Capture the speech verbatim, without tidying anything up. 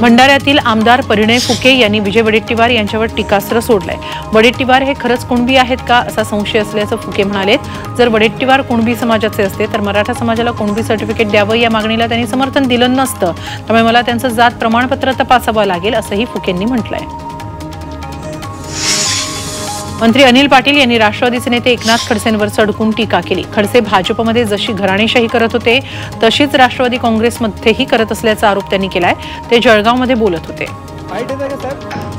भंडाऱ्यातील आमदार परिणय फुके यांनी विजय वडेट्टीवार यांच्यावर टीकास्त्र सोडले। वडेट्टीवार हे खरच कुणबी आहेत का असा संशय असल्याचं फुके म्हणाले। जर वडेट्टीवार कुणबी समाजाचे असते तर मराठा समाजाला कुणबी सर्टिफिकेट द्यावं या मागणीला त्यांनी समर्थन दिलं नसतं, त्यामुळे मला त्यांचं जात प्रमाणपत्र तपासावं लागेल असंही फुकेंनी म्हटलंय। मंत्री अनिल पाटील यांनी राष्ट्रवादीचे नेते एकनाथ खडसेंवर सडकून टीका केली। खडसे भाजपमध्ये जशी घराणेशाही करत होते तशीच राष्ट्रवादी काँग्रेसमध्येही करत असल्याचा आरोप त्यांनी केलाय। ते जळगावमध्ये बोलत होते।